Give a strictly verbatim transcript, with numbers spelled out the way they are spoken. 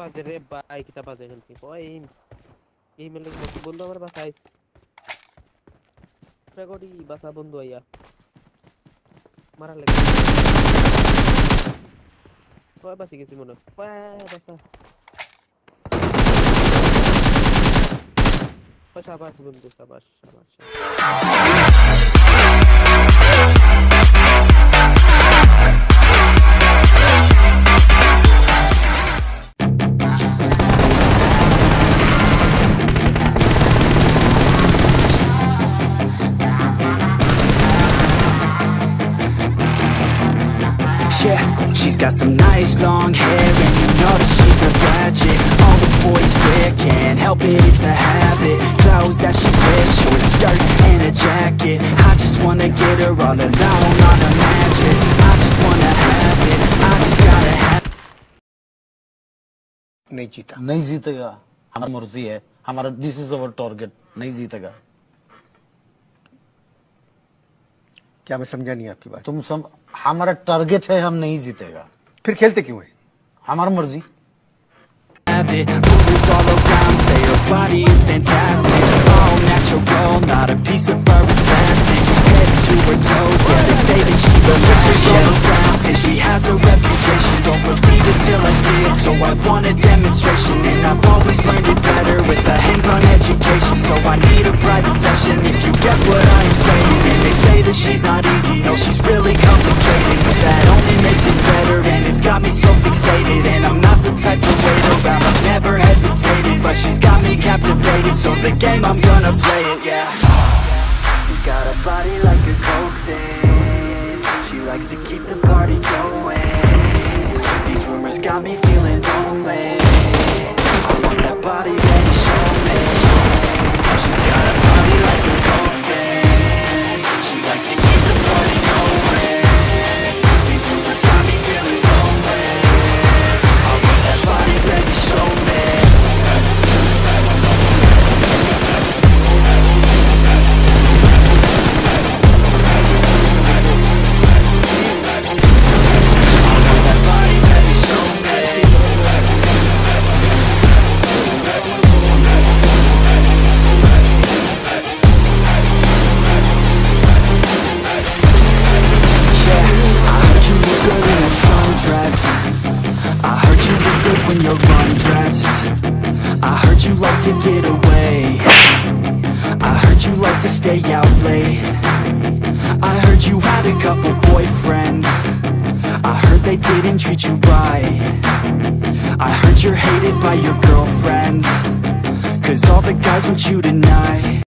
বাজে রে ভাই, কিটা বাজে খেলছি ভাই। এই মেলে বন্ধু আমার বাসা আইস প্রেগডি বাসা বন্ধু আইয়া মারা লাগে কয় বাসি গেছি মনে ভাই বাসা বাসা বাসা বন্ধু সাবাস সাবাস। Yeah, she's got some nice long hair and you know that she's a ratchet. All the boys there can't help it, it's a habit. Clothes that she wears, short skirt and a jacket. I just wanna get her all alone on a mattress. I just wanna have it, I just gotta have it. नहीं जीता, नहीं जीतेगा, हमारी मर्जी है, हमारा this is our target, नहीं जीतेगा। क्या मैं समझा नहीं आपकी बात? तुम सम हमारा टारगेट है, हम नहीं जीतेगा। फिर खेलते क्यों है? हमारा मर्जी। She's not easy, no, she's really complicated, but that only makes it better, and it's got me so fixated, and I'm not the type to wait around, I've never hesitated, but she's got me captivated, so the game, I'm gonna play it, yeah. She got a body like a coke thing, she likes to keep the party going, these rumors got me feeling lonely, I want that body that you show me, she's got a body like a coke thing, like to keep the party going. These rumors got me feeling lonely. I want that body, baby, show me. I want that body, baby, show me. I heard you look good when you're undressed. I heard you like to get away. I heard you like to stay out late. I heard you had a couple boyfriends. I heard they didn't treat you right. I heard you're hated by your girlfriends, 'cause all the guys want you tonight.